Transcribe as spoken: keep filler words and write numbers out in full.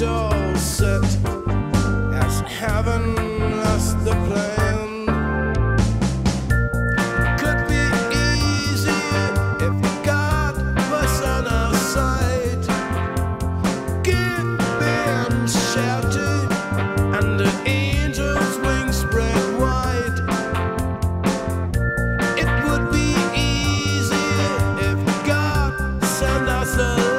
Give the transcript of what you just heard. window set as heaven lost the plan. Could be easier if God was on our side, give them shelter and the angel's wings spread wide. It would be easier if God sent us a